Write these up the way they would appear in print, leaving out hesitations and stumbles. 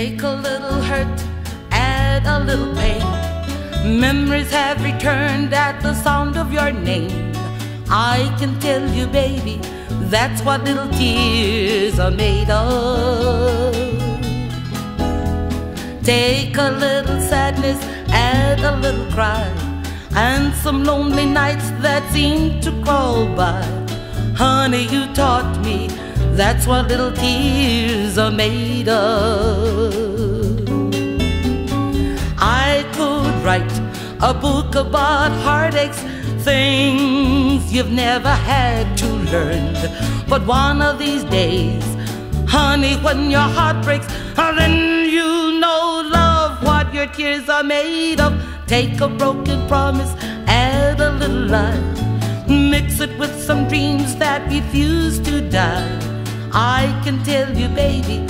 Take a little hurt, add a little pain. Memories have returned at the sound of your name. I can tell you, baby, that's what little tears are made of. Take a little sadness, add a little cry, and some lonely nights that seem to crawl by. Honey, you taught me that's what little tears are made of. I could write a book about heartaches, things you've never had to learn. But one of these days, honey, when your heart breaks, then you know, love, what your tears are made of. Take a broken promise, add a little lie, mix it with some dreams that refuse to die. I can tell you, baby,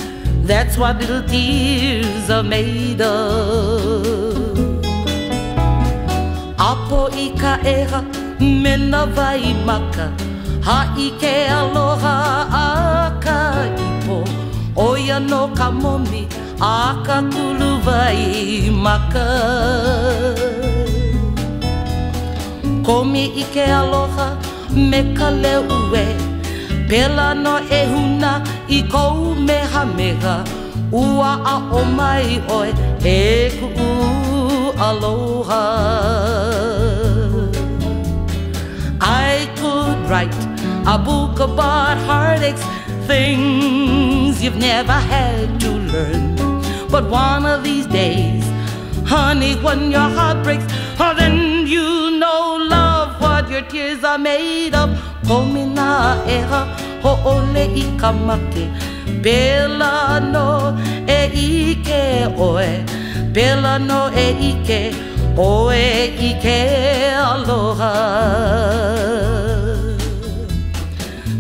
that's what little tears are made of. Apo ika eha, mena vai maka, ha ike aloha aka ipo, oia no kamomi, aka tulu vai maka. Komi ike aloha, me kale ue, pela no e huna I kou meha, ua a o mai oe e kuku aloha. I could write a book about heartaches, things you've never had to learn. But one of these days, honey, when your heart breaks, then you know, love, what your tears are made of. Komina eha ho'ole ikamake, bela no e ike oe, bela no e ike oe ike aloha,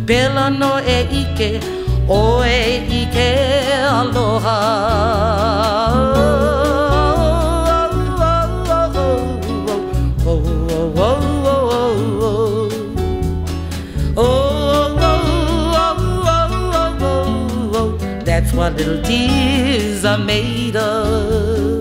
bela no e ike oe ike aloha. That's what little tears are made of.